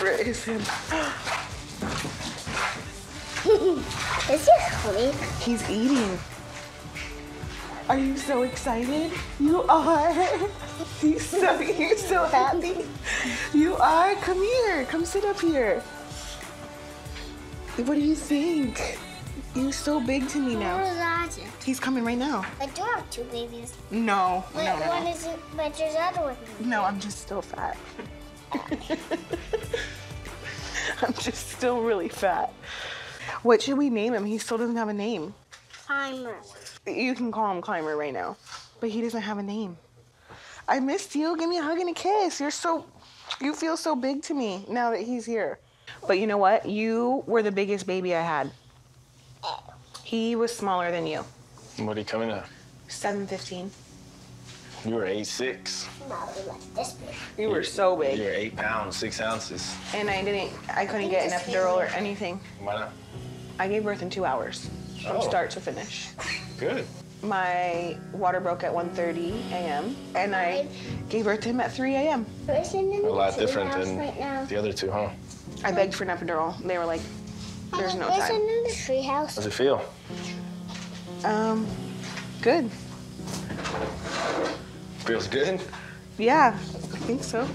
Where is him? Is he asleep? He's eating. Are you so excited? You are. You're so happy. You are. Come here. Come sit up here. What do you think? You're so big to me now. What is that? He's coming right now. I do have two babies. No. But no, one is. But there's other one. No, I'm just still fat. I'm just still really fat. What should we name him? He still doesn't have a name. Climber. You can call him Climber right now, but he doesn't have a name. I missed you. Give me a hug and a kiss. You're so. You feel so big to me now that he's here. But you know what? You were the biggest baby I had. He was smaller than you. What are you coming at? 7'15". You were 8'6". No, you were this big. You were so big. You were 8 pounds, 6 ounces. And I couldn't get an epidural or anything. Why not? I gave birth in 2 hours from start to finish. Good. My water broke at 1:30 a.m. and I gave birth to him at 3 a.m. A lot different than the other two, huh? I begged for an epidural. They were like, there's no time. In the tree house. How's it feel? Good. Feels good? Yeah, I think so.